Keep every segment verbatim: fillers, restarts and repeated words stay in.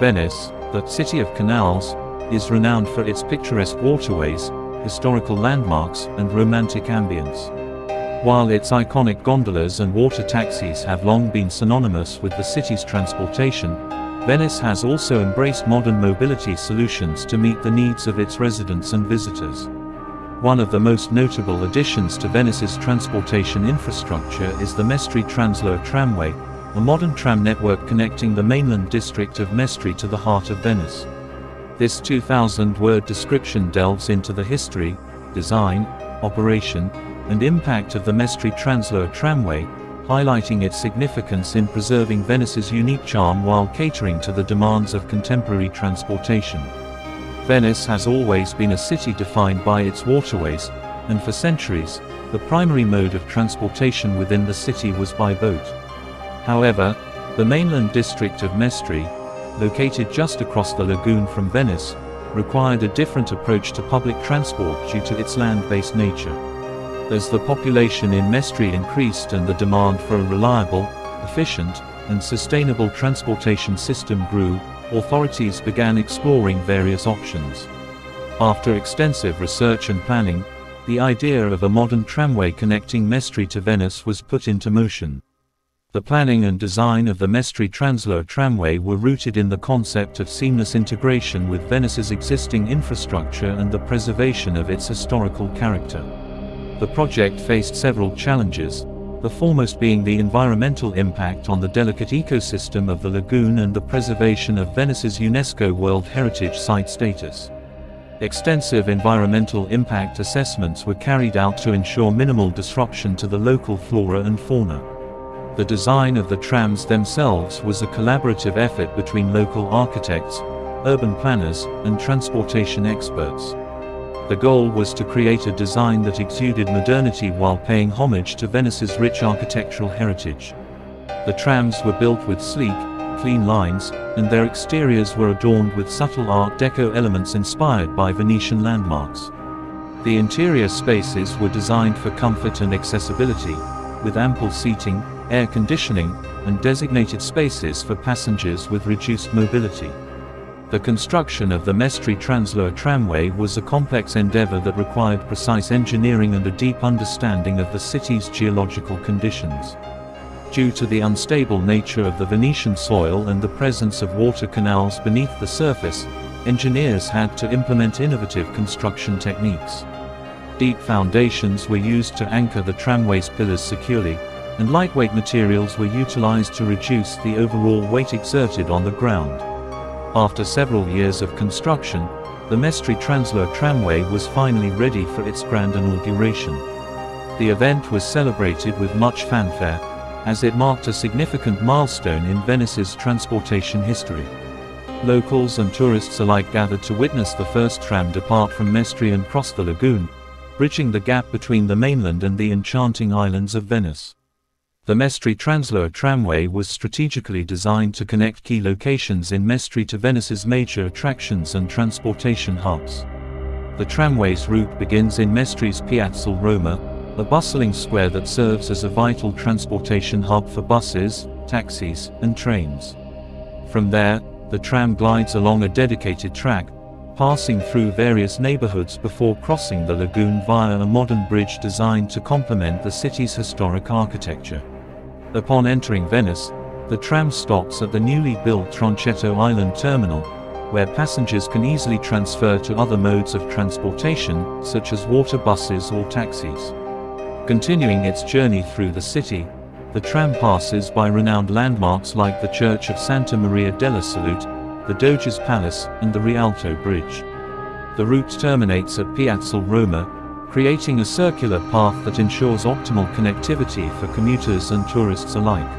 Venice, the city of canals, is renowned for its picturesque waterways, historical landmarks, and romantic ambience. While its iconic gondolas and water taxis have long been synonymous with the city's transportation, Venice has also embraced modern mobility solutions to meet the needs of its residents and visitors. One of the most notable additions to Venice's transportation infrastructure is the Mestre Translohr tramway, a modern tram network connecting the mainland district of Mestre to the heart of Venice. This two thousand word description delves into the history, design, operation, and impact of the Mestre Translohr tramway, highlighting its significance in preserving Venice's unique charm while catering to the demands of contemporary transportation. Venice has always been a city defined by its waterways, and for centuries, the primary mode of transportation within the city was by boat. However, the mainland district of Mestre, located just across the lagoon from Venice, required a different approach to public transport due to its land-based nature. As the population in Mestre increased and the demand for a reliable, efficient, and sustainable transportation system grew, authorities began exploring various options. After extensive research and planning, the idea of a modern tramway connecting Mestre to Venice was put into motion. The planning and design of the Mestre Translohr tramway were rooted in the concept of seamless integration with Venice's existing infrastructure and the preservation of its historical character. The project faced several challenges, the foremost being the environmental impact on the delicate ecosystem of the lagoon and the preservation of Venice's UNESCO World Heritage Site status. Extensive environmental impact assessments were carried out to ensure minimal disruption to the local flora and fauna. The design of the trams themselves was a collaborative effort between local architects, urban planners, and transportation experts. The goal was to create a design that exuded modernity while paying homage to Venice's rich architectural heritage. The trams were built with sleek, clean lines, and their exteriors were adorned with subtle Art Deco elements inspired by Venetian landmarks. The interior spaces were designed for comfort and accessibility, with ample seating, air conditioning, and designated spaces for passengers with reduced mobility. The construction of the Mestre Translohr tramway was a complex endeavor that required precise engineering and a deep understanding of the city's geological conditions. Due to the unstable nature of the Venetian soil and the presence of water canals beneath the surface, engineers had to implement innovative construction techniques. Deep foundations were used to anchor the tramway's pillars securely, and lightweight materials were utilized to reduce the overall weight exerted on the ground. After several years of construction, the Mestre Translohr tramway was finally ready for its grand inauguration. The event was celebrated with much fanfare, as it marked a significant milestone in Venice's transportation history. Locals and tourists alike gathered to witness the first tram depart from Mestre and cross the lagoon, bridging the gap between the mainland and the enchanting islands of Venice. The Mestre Translohr tramway was strategically designed to connect key locations in Mestre to Venice's major attractions and transportation hubs. The tramway's route begins in Mestre's Piazzale Roma, a bustling square that serves as a vital transportation hub for buses, taxis, and trains. From there, the tram glides along a dedicated track, passing through various neighborhoods before crossing the lagoon via a modern bridge designed to complement the city's historic architecture. Upon entering Venice, the tram stops at the newly built Tronchetto Island terminal, where passengers can easily transfer to other modes of transportation, such as water buses or taxis. Continuing its journey through the city, the tram passes by renowned landmarks like the Church of Santa Maria della Salute, the Doge's Palace, and the Rialto Bridge. The route terminates at Piazzale Roma, creating a circular path that ensures optimal connectivity for commuters and tourists alike.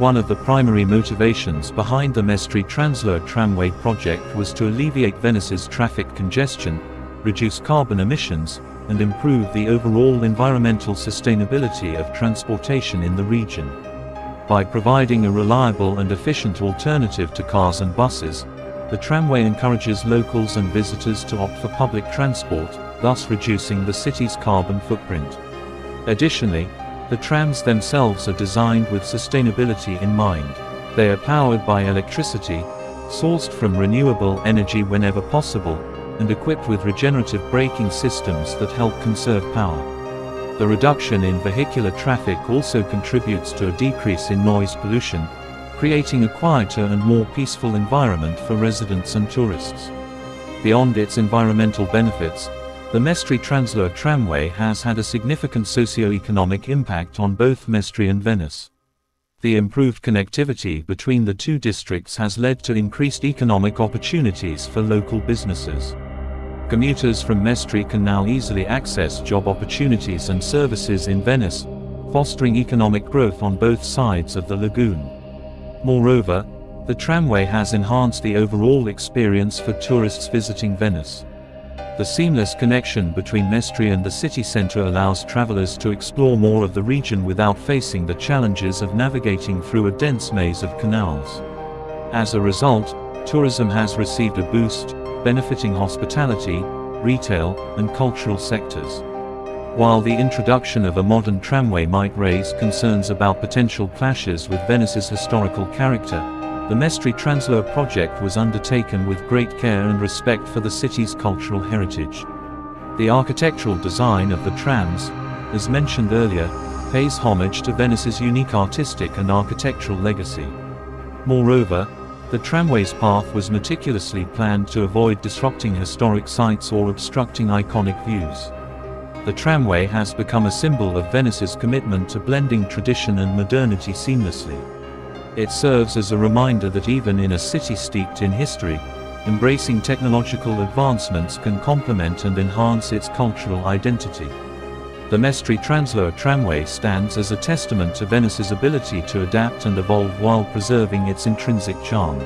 One of the primary motivations behind the Mestre Translohr tramway project was to alleviate Venice's traffic congestion, reduce carbon emissions, and improve the overall environmental sustainability of transportation in the region. By providing a reliable and efficient alternative to cars and buses, the tramway encourages locals and visitors to opt for public transport, thus reducing the city's carbon footprint. Additionally, the trams themselves are designed with sustainability in mind. They are powered by electricity, sourced from renewable energy whenever possible, and equipped with regenerative braking systems that help conserve power. The reduction in vehicular traffic also contributes to a decrease in noise pollution, creating a quieter and more peaceful environment for residents and tourists. Beyond its environmental benefits, the Mestre Translohr tramway has had a significant socio-economic impact on both Mestre and Venice. The improved connectivity between the two districts has led to increased economic opportunities for local businesses. Commuters from Mestre can now easily access job opportunities and services in Venice, fostering economic growth on both sides of the lagoon. Moreover, the tramway has enhanced the overall experience for tourists visiting Venice. The seamless connection between Mestre and the city center allows travelers to explore more of the region without facing the challenges of navigating through a dense maze of canals. As a result, tourism has received a boost, benefiting hospitality, retail, and cultural sectors. While the introduction of a modern tramway might raise concerns about potential clashes with Venice's historical character, the Mestre Translohr project was undertaken with great care and respect for the city's cultural heritage. The architectural design of the trams, as mentioned earlier, pays homage to Venice's unique artistic and architectural legacy. Moreover, the tramway's path was meticulously planned to avoid disrupting historic sites or obstructing iconic views. The tramway has become a symbol of Venice's commitment to blending tradition and modernity seamlessly. It serves as a reminder that even in a city steeped in history, embracing technological advancements can complement and enhance its cultural identity. The Mestre Translohr tramway stands as a testament to Venice's ability to adapt and evolve while preserving its intrinsic charm.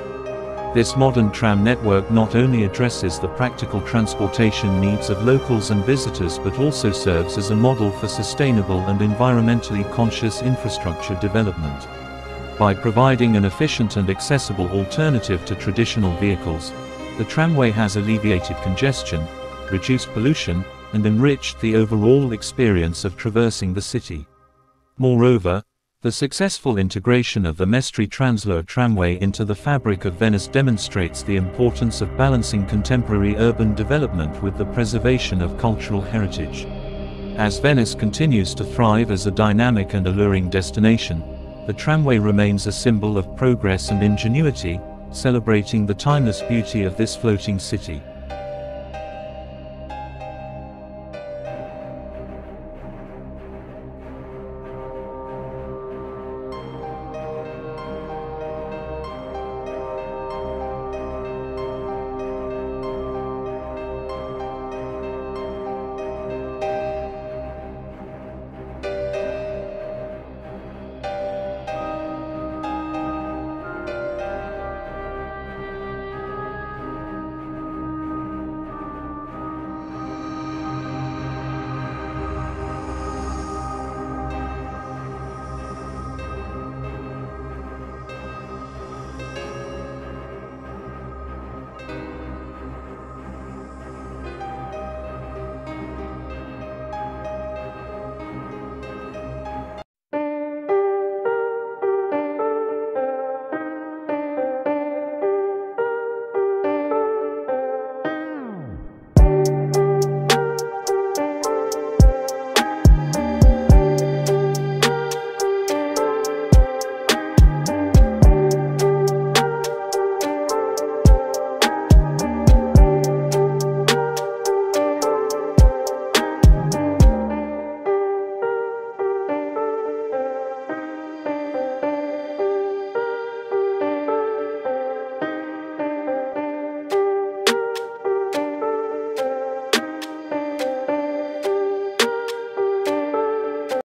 This modern tram network not only addresses the practical transportation needs of locals and visitors but also serves as a model for sustainable and environmentally conscious infrastructure development. By providing an efficient and accessible alternative to traditional vehicles, the tramway has alleviated congestion, reduced pollution, and enriched the overall experience of traversing the city. Moreover, the successful integration of the Mestre Translohr tramway into the fabric of Venice demonstrates the importance of balancing contemporary urban development with the preservation of cultural heritage. As Venice continues to thrive as a dynamic and alluring destination, the tramway remains a symbol of progress and ingenuity, celebrating the timeless beauty of this floating city.